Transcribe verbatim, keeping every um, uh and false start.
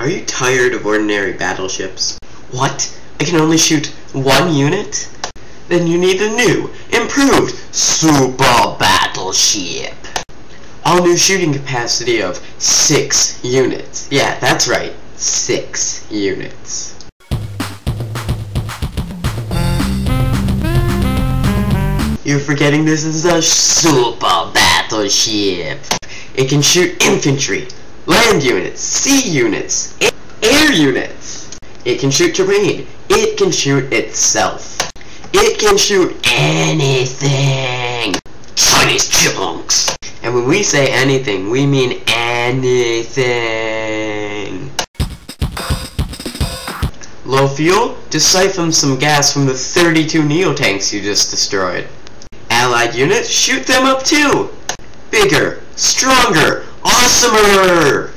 Are you tired of ordinary battleships? What? I can only shoot one unit? Then you need a new, improved, super battleship. All new shooting capacity of six units. Yeah, that's right, six units. You're forgetting this is a super battleship. It can shoot infantry, land units, sea units, air units. It can shoot terrain. It can shoot itself. It can shoot anything. Chinese chunks. And when we say anything, we mean anything. Low fuel? Just siphon some gas from the thirty-two Neo tanks you just destroyed. Allied units? Shoot them up too! Bigger, stronger, awesomer!